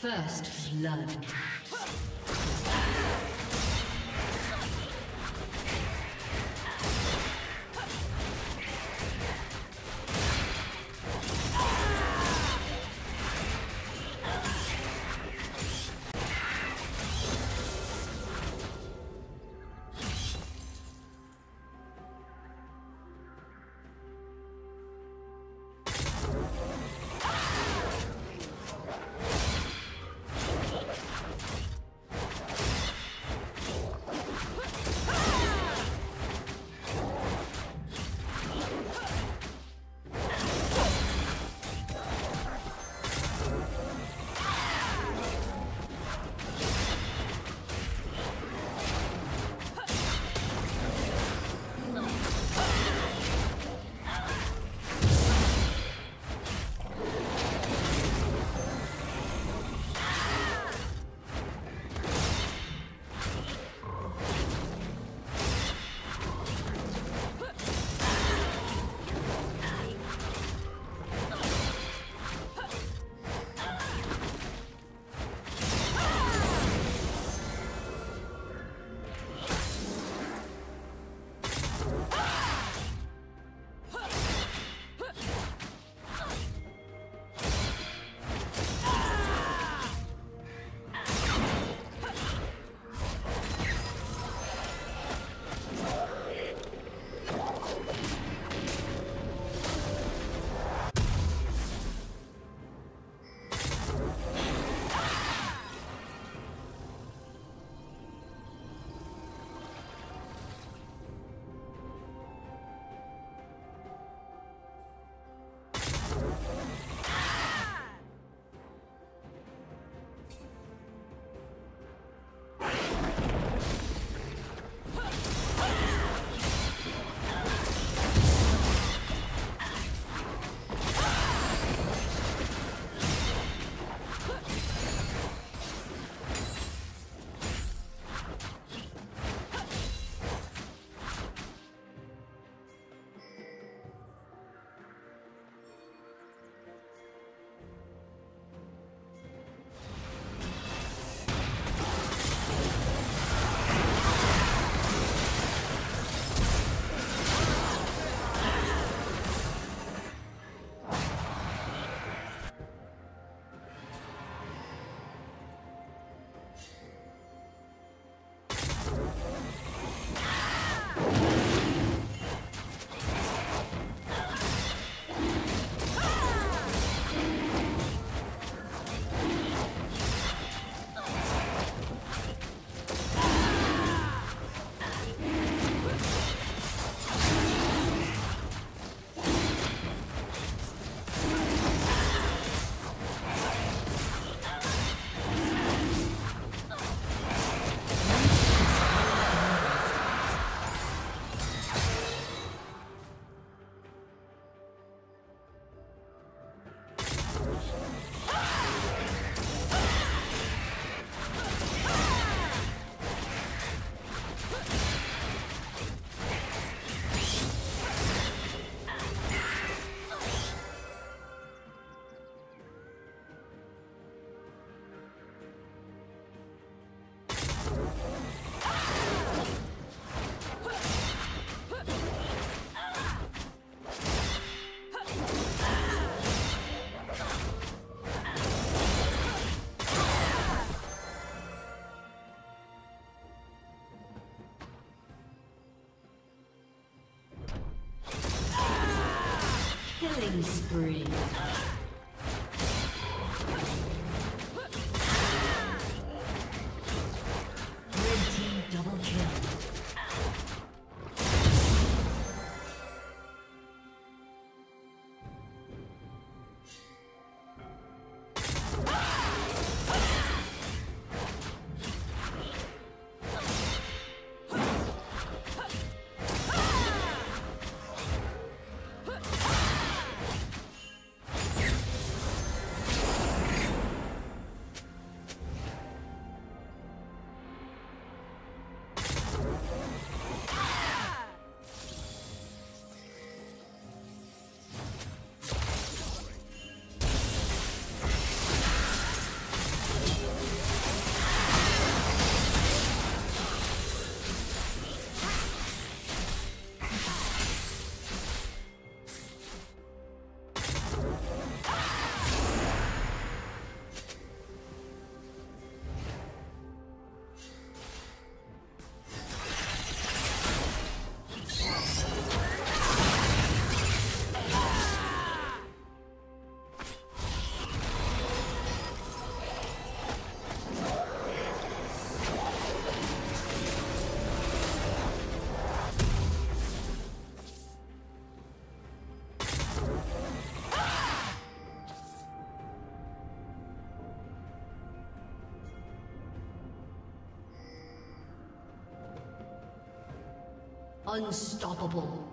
First blood. Killing spree. Unstoppable.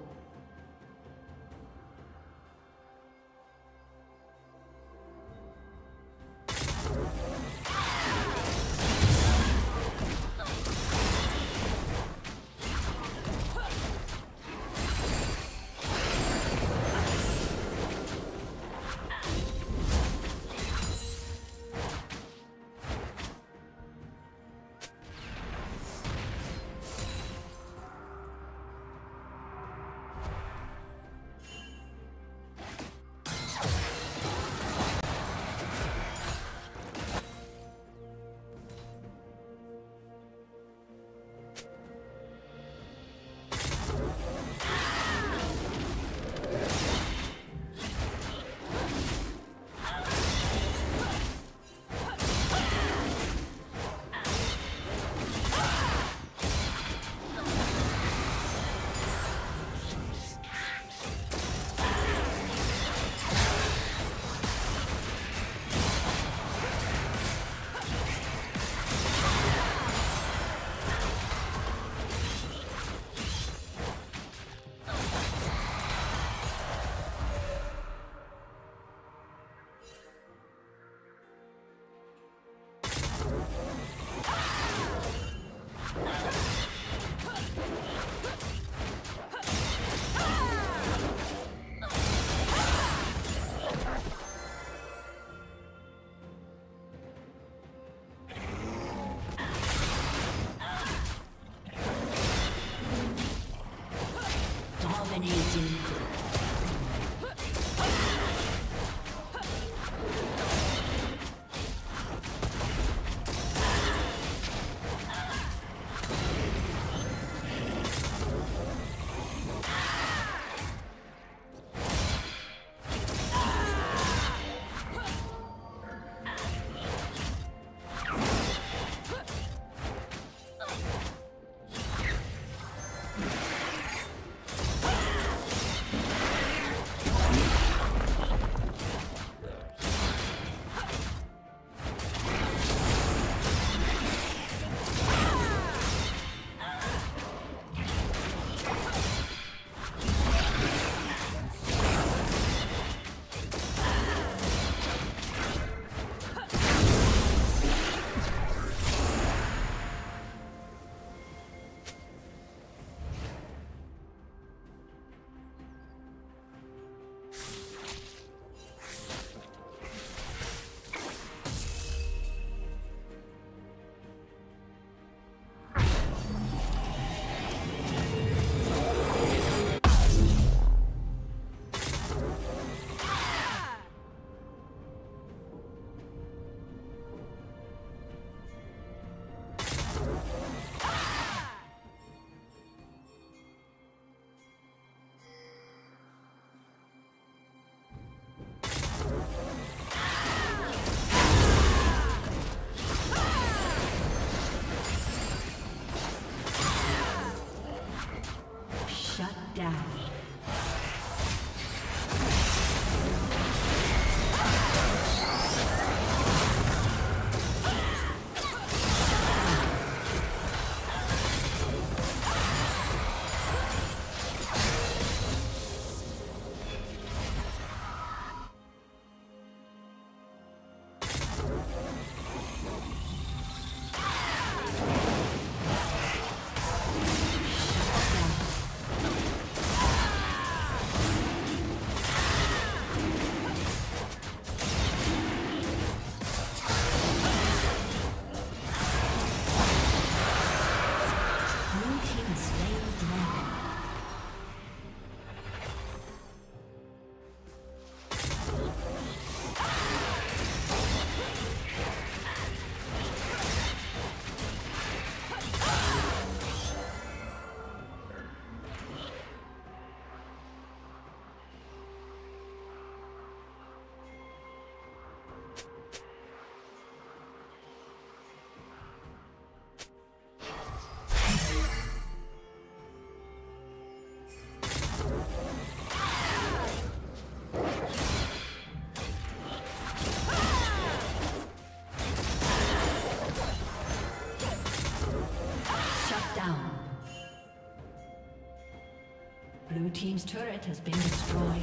team's turret has been destroyed.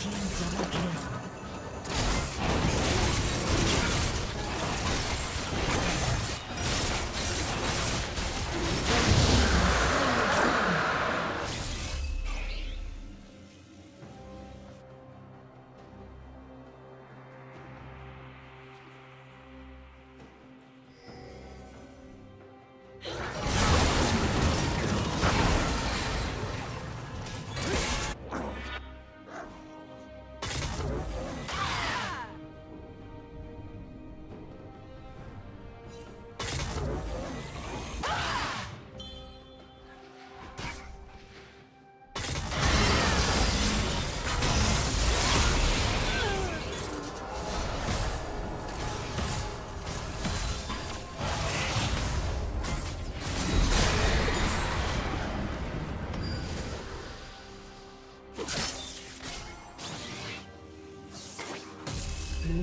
Team double kill. Blue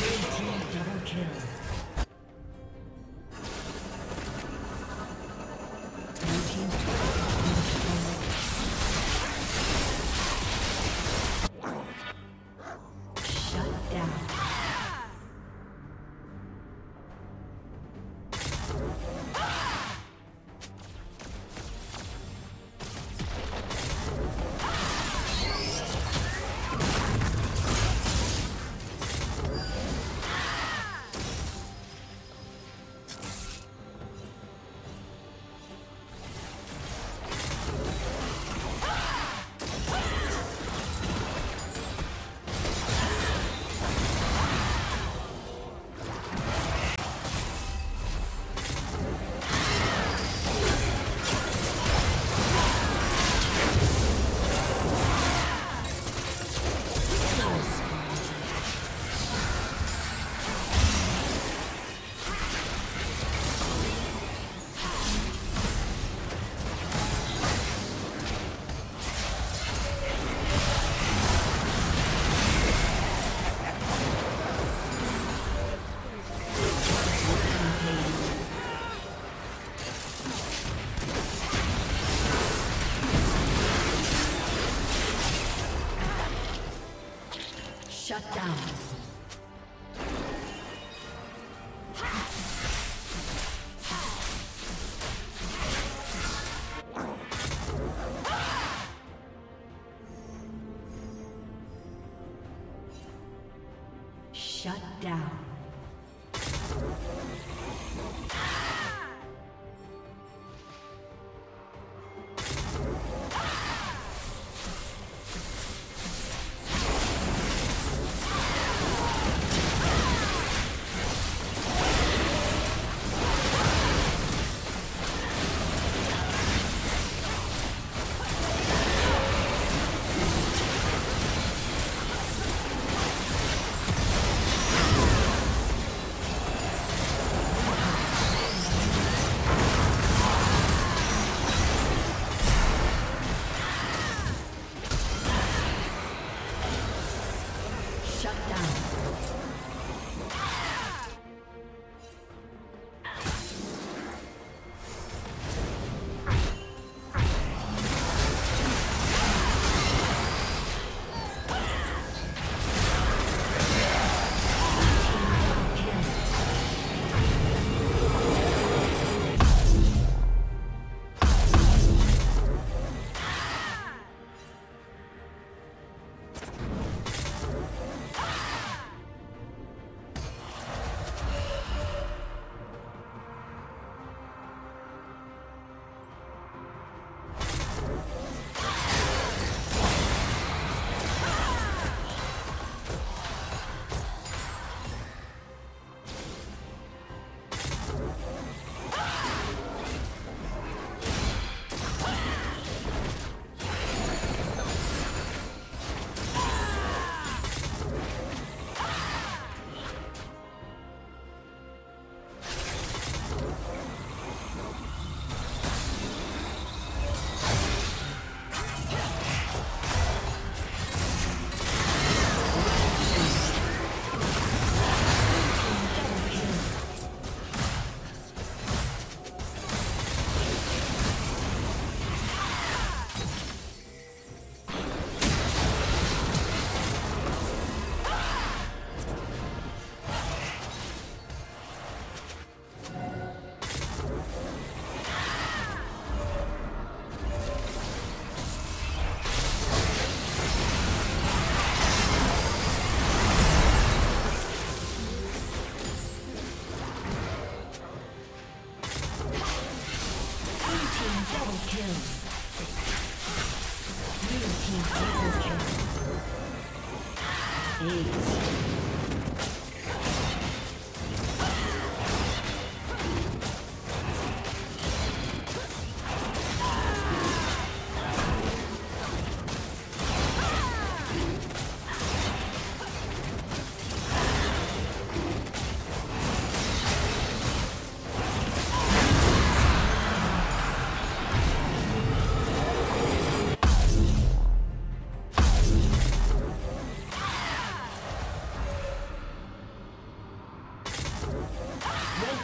Red team double kill. Blue team's turret has been destroyed. Shut down. Shut down. Shut down. kill. Blue team double kill.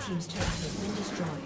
Team's turret has been destroyed.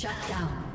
Shut down.